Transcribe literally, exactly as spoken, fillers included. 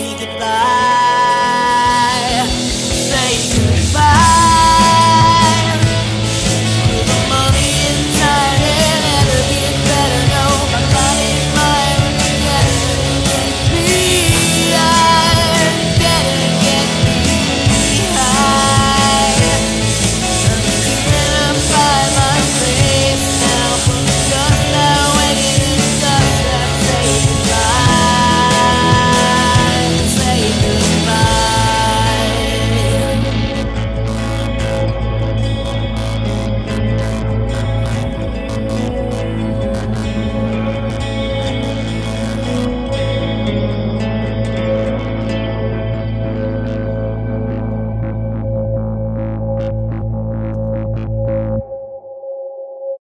say goodbye.